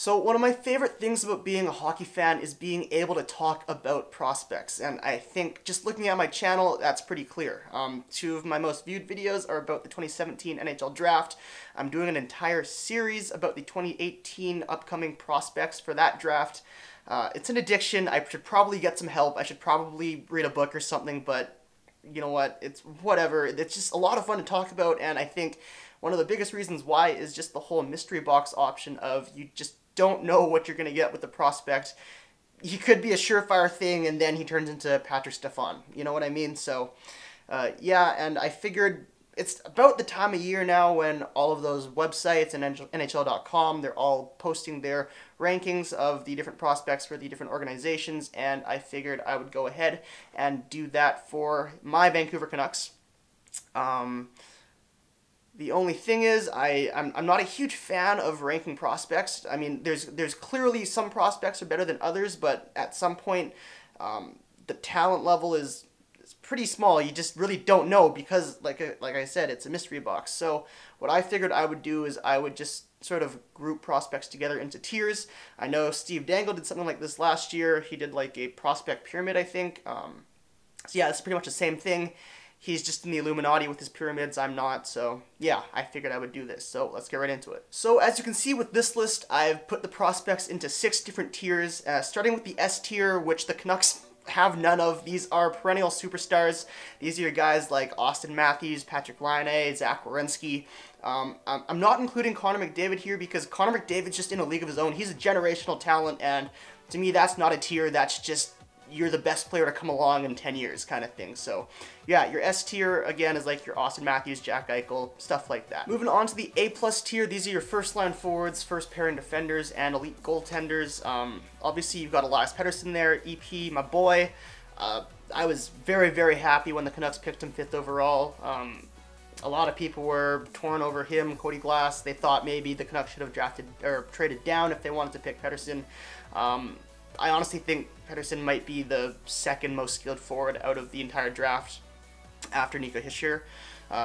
So one of my favorite things about being a hockey fan is being able to talk about prospects, and I think just looking at my channel, that's pretty clear. Two of my most viewed videos are about the 2017 NHL Draft. I'm doing an entire series about the 2018 upcoming prospects for that draft. It's an addiction. I should probably get some help. I should probably read a book or something, but you know what? It's whatever. It's just a lot of fun to talk about, and I think one of the biggest reasons why is just the whole mystery box option of you just don't know what you're going to get with the prospect. He could be a surefire thing, and then he turns into Patrick Stefan. You know what I mean? So, yeah, and I figured it's about the time of year now when all of those websites and NHL.com, they're all posting their rankings of the different prospects for the different organizations, and I figured I would go ahead and do that for my Vancouver Canucks. The only thing is, I'm not a huge fan of ranking prospects. I mean, there's clearly some prospects are better than others, but at some point, the talent level is pretty small. You just really don't know because, like I said, it's a mystery box. So what I figured I would do is I would just sort of group prospects together into tiers. I know Steve Dangle did something like this last year. He did like a prospect pyramid, I think. So yeah, it's pretty much the same thing. He's just in the Illuminati with his pyramids, I'm not, so yeah, I figured I would do this, so let's get right into it. So as you can see with this list, I've put the prospects into 6 different tiers, starting with the S tier, which the Canucks have none of. These are perennial superstars. These are your guys like Austin Matthews, Patrick Laine, Zach Werenski. I'm not including Connor McDavid here because Connor McDavid's just in a league of his own. He's a generational talent, and to me that's not a tier, that's just you're the best player to come along in 10 years kind of thing. So yeah, your S tier again is like your Austin Matthews, Jack Eichel, stuff like that. Moving on to the A plus tier, these are your first line forwards, first pairing defenders, and elite goaltenders. Obviously you've got Elias Pettersson there, EP, my boy. I was very, very happy when the Canucks picked him 5th overall. A lot of people were torn over him, Cody Glass. They thought maybe the Canucks should have drafted or traded down if they wanted to pick Pettersson. I honestly think Pettersson might be the 2nd most skilled forward out of the entire draft after Nico Hischer.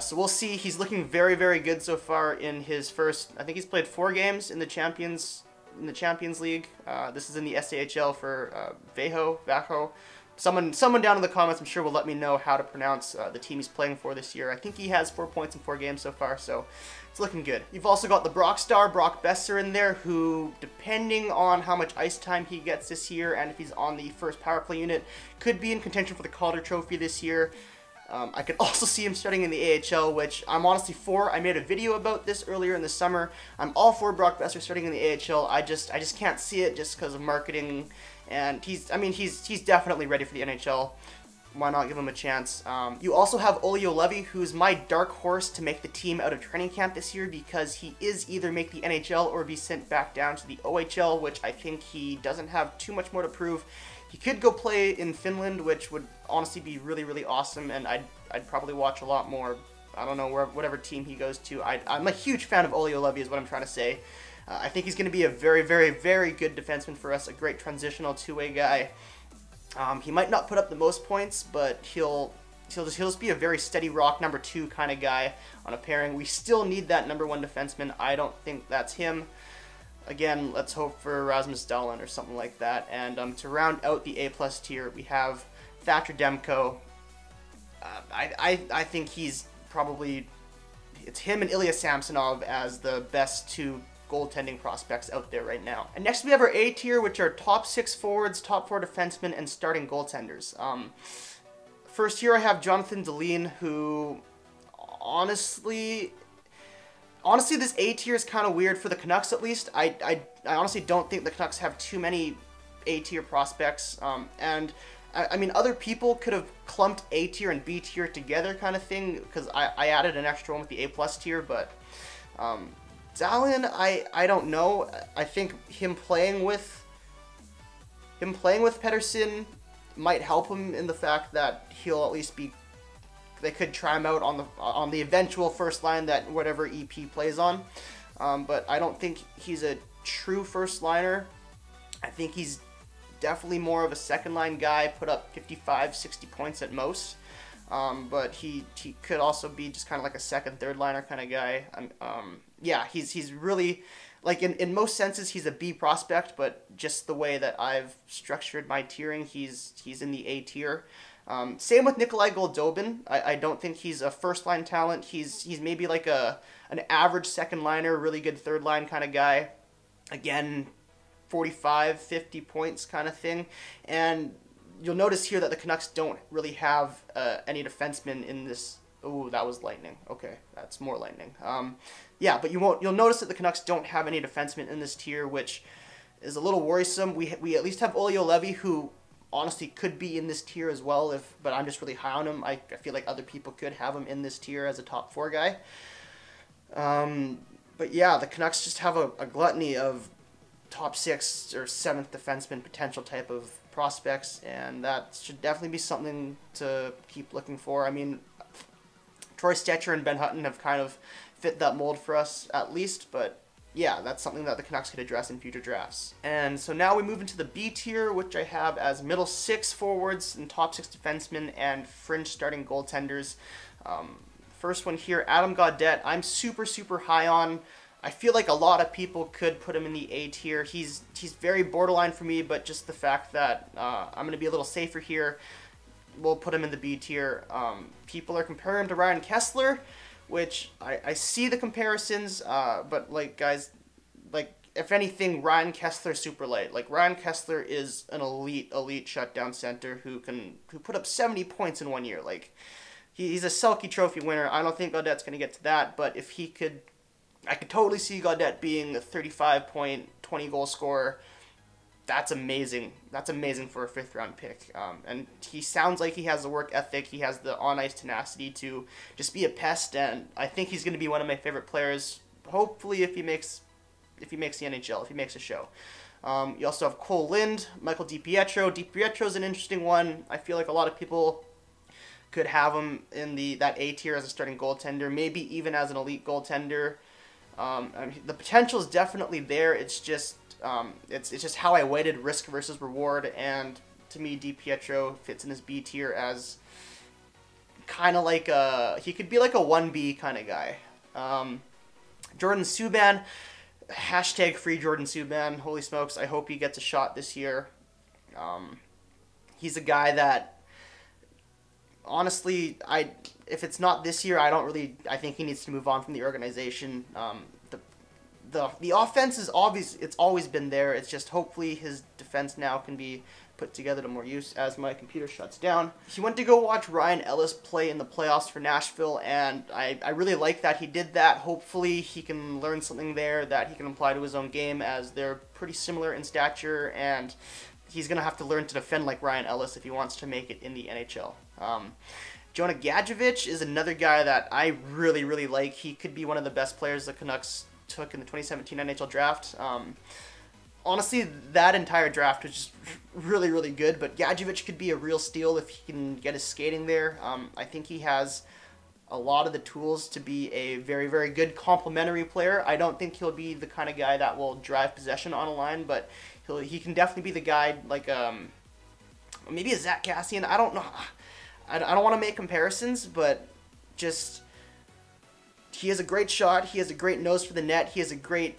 So we'll see. He's looking very, very good so far in his first, I think he's played 4 games in the Champions League. This is in the SAHL for Vejo Vacho. Someone down in the comments, I'm sure, will let me know how to pronounce the team he's playing for this year. I think he has 4 points in 4 games so far, so it's looking good. You've also got the Brock star, Brock Besser, in there, who, depending on how much ice time he gets this year and if he's on the first power play unit, could be in contention for the Calder Trophy this year. I could also see him starting in the AHL, which I'm honestly for. I made a video about this earlier in the summer. I'm all for Brock Besser starting in the AHL. I just can't see it just because of marketing. And he's definitely ready for the NHL. Why not give him a chance? You also have Olli Juolevi, who's my dark horse to make the team out of training camp this year because he is either make the NHL or be sent back down to the OHL, which I think he doesn't have too much more to prove. He could go play in Finland, which would honestly be really, really awesome, and I'd probably watch a lot more. I don't know, whatever team he goes to. I'm a huge fan of Olli Juolevi is what I'm trying to say. I think he's going to be a very, very, very good defenseman for us, a great transitional two-way guy. He might not put up the most points, but he'll just be a very steady rock number 2 kind of guy on a pairing. We still need that number 1 defenseman. I don't think that's him. Again, let's hope for Rasmus Dahlin or something like that. And to round out the A+ tier, we have Thatcher Demko. I think he's probably, it's him and Ilya Samsonov as the best 2 goaltending prospects out there right now. And next we have our A tier, which are top 6 forwards, top 4 defensemen, and starting goaltenders. First here I have Jonathan Dahlén, who honestly this A tier is kind of weird for the Canucks at least. I honestly don't think the Canucks have too many A tier prospects, and I mean, other people could have clumped A tier and B tier together kind of thing, because I added an extra one with the A+ tier, but Dahlin, I don't know. I think him playing with Pettersson might help him in the fact that he'll at least be, they could try him out on the eventual first line that whatever EP plays on. But I don't think he's a true first liner. I think he's definitely more of a second line guy, put up 55, 60 points at most. But he could also be just kind of like a second, third liner kind of guy. Yeah, he's really like in most senses he's a B prospect, but just the way that I've structured my tiering, he's in the A tier. Same with Nikolai Goldobin. I don't think he's a first line talent. He's maybe like an average second liner, really good third line kind of guy. Again, 45, 50 points kind of thing. And you'll notice here that the Canucks don't really have any defensemen in this. Ooh, that was lightning. Okay, that's more lightning. Yeah, but you'll notice that the Canucks don't have any defensemen in this tier, which is a little worrisome. We at least have Olli Juolevi, who honestly could be in this tier as well, but I'm just really high on him. I feel like other people could have him in this tier as a top four guy. But yeah, the Canucks just have a gluttony of top six or seventh defenseman potential type of prospects, and that should definitely be something to keep looking for. I mean, Troy Stetcher and Ben Hutton have kind of fit that mold for us at least, but yeah, that's something that the Canucks could address in future drafts. And so now we move into the B tier, which I have as middle six forwards and top six defensemen and fringe starting goaltenders. First one here, Adam Gaudette, I'm super, super high on. I feel like a lot of people could put him in the A tier. He's very borderline for me, but just the fact that I'm going to be a little safer here, we'll put him in the B tier. People are comparing him to Ryan Kessler, which I see the comparisons, but like guys, like if anything, Ryan Kessler super light. Like Ryan Kessler is an elite shutdown center who put up 70 points in 1 year. Like he's a Selke Trophy winner. I don't think Gaudette's going to get to that, but if he could. I could totally see Gaudette being a 35-point, 20-goal scorer. That's amazing. That's amazing for a fifth-round pick. And he sounds like he has the work ethic. He has the on-ice tenacity to just be a pest. And I think he's going to be one of my favorite players. Hopefully, if he makes the NHL, if he makes a show. You also have Cole Lind, Michael DiPietro. DiPietro's an interesting one. I feel like a lot of people could have him in that A tier as a starting goaltender, maybe even as an elite goaltender. I mean, the potential is definitely there. It's just it's just how I weighted risk versus reward, and to me, DiPietro fits in his B tier as kind of like he could be like a 1B kind of guy. Jordan Subban, hashtag free Jordan Subban. Holy smokes! I hope he gets a shot this year. He's a guy that. Honestly, if it's not this year, I think he needs to move on from the organization. The offense is obvious; it's always been there. It's just hopefully his defense now can be put together to more use as my computer shuts down. He went to go watch Ryan Ellis play in the playoffs for Nashville, and I really like that he did that. Hopefully he can learn something there that he can apply to his own game, as they're pretty similar in stature, and he's going to have to learn to defend like Ryan Ellis if he wants to make it in the NHL. Jonah Gadjovich is another guy that I really, really like. He could be one of the best players the Canucks took in the 2017 NHL draft. Honestly, that entire draft was just really, really good, but Gadjovich could be a real steal if he can get his skating there. I think he has a lot of the tools to be a very, very good complementary player. I don't think he'll be the kind of guy that will drive possession on a line, but he can definitely be the guy, like maybe a Zach Kassian. I don't know. I don't want to make comparisons, but just he has a great shot. He has a great nose for the net. He has a great.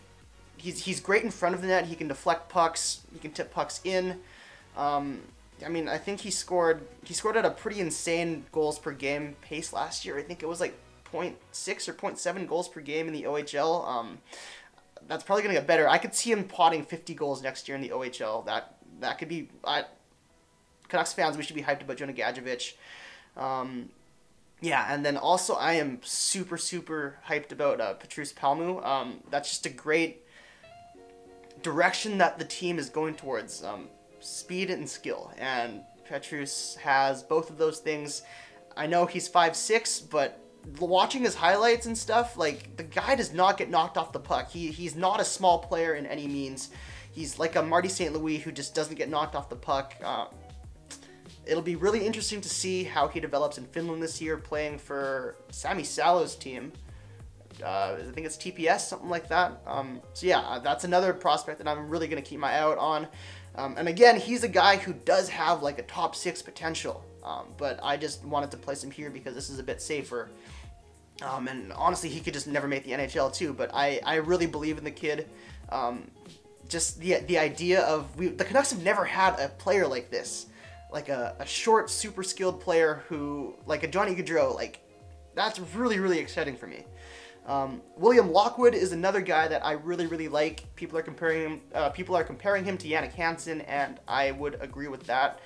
He's great in front of the net. He can deflect pucks. He can tip pucks in. I mean, I think he scored at a pretty insane goals per game pace last year. I think it was like 0.6 or 0.7 goals per game in the OHL. That's probably going to get better. I could see him potting 50 goals next year in the OHL. That could be. Canucks fans, we should be hyped about Jonah Gadjovich. Yeah, and then also I am super, super hyped about Petrus Palmu. That's just a great direction that the team is going towards. Speed and skill, and Petrus has both of those things. I know he's 5'6", but watching his highlights and stuff, like the guy does not get knocked off the puck. He's not a small player in any means. He's like a Marty St. Louis who just doesn't get knocked off the puck. It'll be really interesting to see how he develops in Finland this year, playing for Sami Salo's team. I think it's TPS, something like that. So yeah, that's another prospect that I'm really going to keep my eye out on. And again, he's a guy who does have like a top six potential, but I just wanted to place him here because this is a bit safer. And honestly, he could just never make the NHL too, but I really believe in the kid. Just the idea of the Canucks have never had a player like this, like a short, super skilled player who, like a Johnny Gaudreau, like that's really, really exciting for me. William Lockwood is another guy that I really, really like. People are comparing him. People are comparing him to Yannick Hansen, and I would agree with that.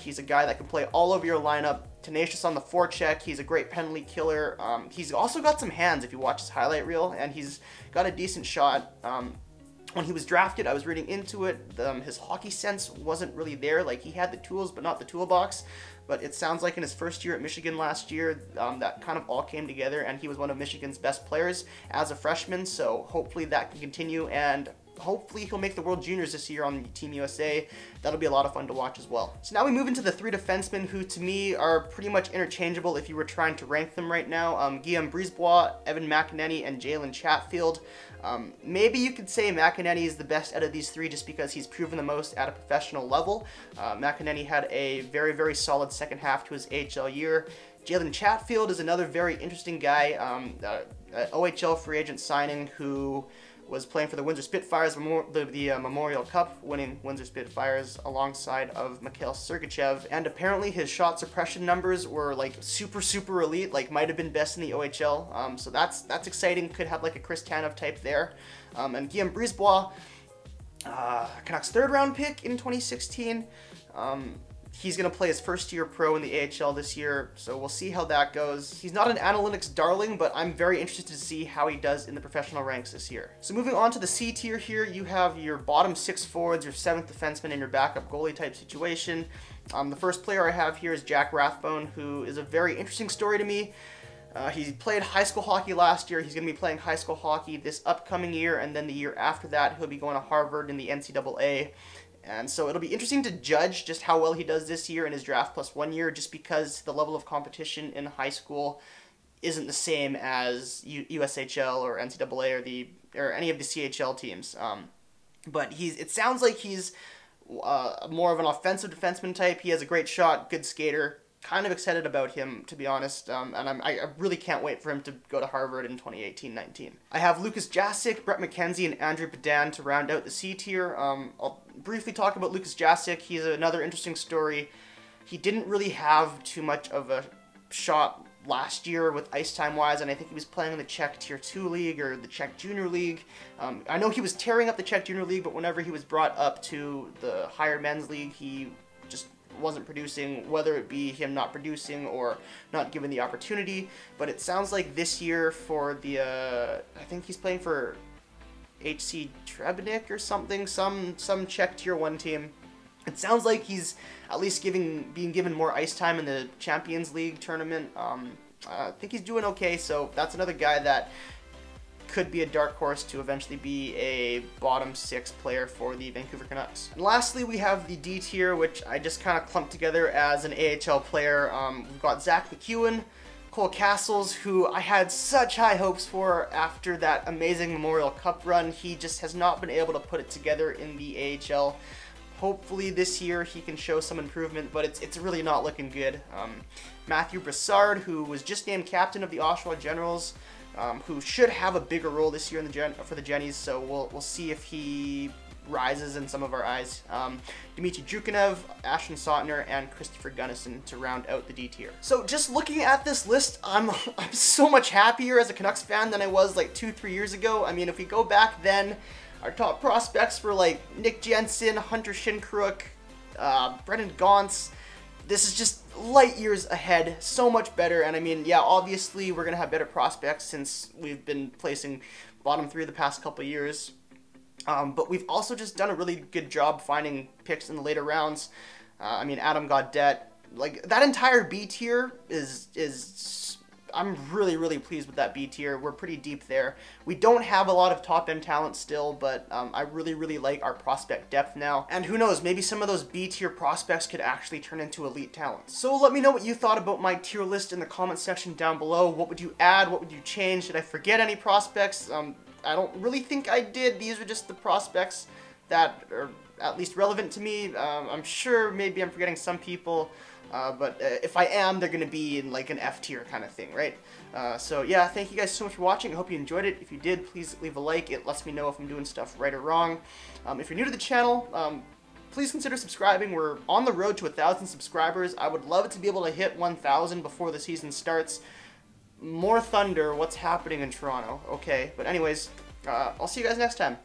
He's a guy that can play all over your lineup, tenacious on the forecheck. He's a great penalty killer. He's also got some hands if you watch his highlight reel, and he's got a decent shot. When he was drafted, I was reading into it. His hockey sense wasn't really there. Like, he had the tools, but not the toolbox. But it sounds like in his first year at Michigan last year, that kind of all came together, and he was one of Michigan's best players as a freshman. So hopefully that can continue, and hopefully he'll make the World Juniors this year on Team USA. That'll be a lot of fun to watch as well. So now we move into the three defensemen who to me are pretty much interchangeable if you were trying to rank them right now. Guillaume Brisebois, Evan McEneny, and Jalen Chatfield. Maybe you could say McEneny is the best out of these three just because he's proven the most at a professional level. McEneny had a very, very solid second half to his AHL year. Jalen Chatfield is another very interesting guy, OHL free agent signing who was playing for the Windsor Spitfires, the Memorial Cup winning Windsor Spitfires, alongside of Mikhail Sergachev, and apparently his shot suppression numbers were like super, super elite, like might have been best in the OHL. So that's exciting. Could have like a Chris Tanev type there. And Guillaume Brisebois, Canucks third round pick in 2016. He's going to play his first year pro in the AHL this year, so we'll see how that goes. He's not an analytics darling, but I'm very interested to see how he does in the professional ranks this year. So moving on to the C tier here, you have your bottom six forwards, your seventh defenseman, and your backup goalie type situation. The first player I have here is Jack Rathbone, who is a very interesting story to me. He played high school hockey last year. He's going to be playing high school hockey this upcoming year, and then the year after that, he'll be going to Harvard in the NCAA. And so it'll be interesting to judge just how well he does this year in his draft plus 1 year, just because the level of competition in high school isn't the same as USHL or NCAA or any of the CHL teams. But it sounds like he's more of an offensive defenseman type. He has a great shot, good skater. Kind of excited about him, to be honest, and I really can't wait for him to go to Harvard in 2018-19. I have Lucas Jastik, Brett McKenzie, and Andrew Padan to round out the C tier. I'll briefly talk about Lucas Jastik. He's another interesting story. He didn't really have too much of a shot last year with ice time wise, and I think he was playing in the Czech Tier 2 League or the Czech Junior League. I know he was tearing up the Czech Junior League, but whenever he was brought up to the higher men's league, he just wasn't producing, whether it be him not producing or not given the opportunity. But it sounds like this year for the I think he's playing for HC Trebnik or something, some Czech Tier 1 team. It sounds like he's at least being given more ice time in the Champions League tournament. I think he's doing okay, so that's another guy that could be a dark horse to eventually be a bottom six player for the Vancouver Canucks. And lastly, we have the D tier, which I just kind of clumped together as an AHL player. We've got Zach McEwen, Cole Castles, who I had such high hopes for after that amazing Memorial Cup run. He just has not been able to put it together in the AHL. Hopefully this year he can show some improvement, but it's really not looking good. Matthew Brassard, who was just named captain of the Oshawa Generals, who should have a bigger role this year in the for the Jennies, so we'll see if he rises in some of our eyes. Dmitry Jukunev, Ashton Sautner, and Christopher Gunnison to round out the D tier. So just looking at this list, I'm so much happier as a Canucks fan than I was like 2-3 years ago. I mean, if we go back then, our top prospects were like Nick Jensen, Hunter Shinkruk, Brendan Gaunce. This is just light years ahead, so much better. And I mean, yeah, obviously we're going to have better prospects since we've been placing bottom three the past couple years. But we've also just done a really good job finding picks in the later rounds. I mean, Adam Gaudette, like that entire B tier is I'm really, really pleased with that B tier. We're pretty deep there. We don't have a lot of top end talent still, but I really, really like our prospect depth now. And who knows, maybe some of those B tier prospects could actually turn into elite talent. So let me know what you thought about my tier list in the comment section down below. What would you add? What would you change? Did I forget any prospects? I don't really think I did. These are just the prospects that are at least relevant to me. I'm sure maybe I'm forgetting some people, but if I am, they're gonna be in like an F tier kind of thing, right? So yeah, thank you guys so much for watching. I hope you enjoyed it. If you did, please leave a like. It lets me know if I'm doing stuff right or wrong. If you're new to the channel, please consider subscribing. We're on the road to 1,000 subscribers. I would love to be able to hit 1,000 before the season starts. More thunder, what's happening in Toronto? Okay, but anyways, I'll see you guys next time.